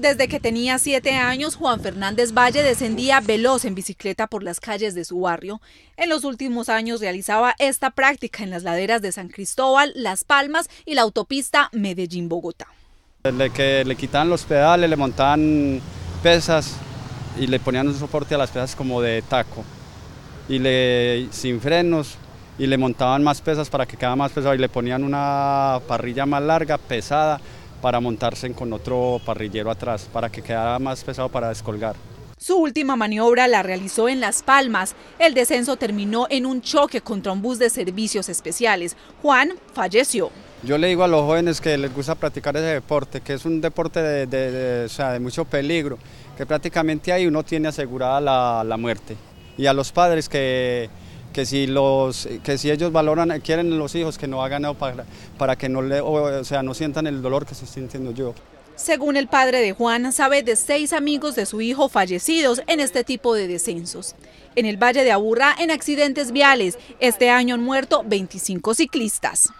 Desde que tenía 7 años, Juan Fernández Valle descendía veloz en bicicleta por las calles de su barrio. En los últimos años realizaba esta práctica en las laderas de San Cristóbal, Las Palmas y la autopista Medellín-Bogotá. Le quitaban los pedales, le montaban pesas y le ponían un soporte a las pesas como de taco, sin frenos, y le montaban más pesas para que quedara más pesado y le ponían una parrilla más larga, pesada, para montarse con otro parrillero atrás, para que quedara más pesado para descolgar. Su última maniobra la realizó en Las Palmas. El descenso terminó en un choque contra un bus de servicios especiales. Juan falleció. Yo le digo a los jóvenes que les gusta practicar ese deporte, que es un deporte de mucho peligro, que prácticamente ahí uno tiene asegurada la muerte. Y a los padres que si ellos valoran, quieren los hijos, que no hagan nada para que no sientan el dolor que estoy sintiendo yo. Según el padre de Juan, sabe de 6 amigos de su hijo fallecidos en este tipo de descensos. En el Valle de Aburra, en accidentes viales, este año han muerto 25 ciclistas.